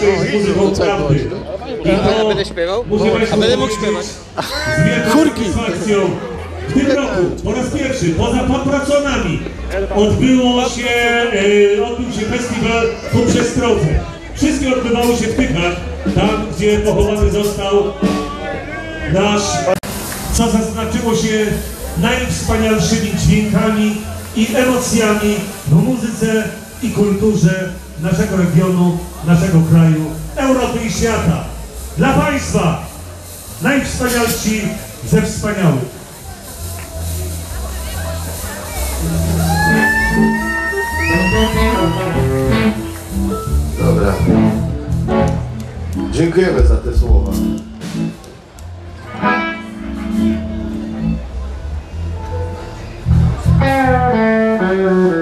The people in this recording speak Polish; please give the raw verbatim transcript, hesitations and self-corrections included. się jest muzyką prawdy. Ja będę śpiewał? A będę mógł śpiewać. Z wielką satysfakcją w tym roku po raz pierwszy poza papraconami odbyło się, e, odbył się festiwal poprzez trofę. Wszystkie odbywały się w Tychach, tam gdzie pochowany został nasz, co zaznaczyło się najwspanialszymi dźwiękami i emocjami w muzyce i kulturze naszego regionu, naszego kraju, Europy i świata. Dla Państwa najwspanialsi ze wspaniałych. Dobra. Dziękujemy za te słowa. Thank you.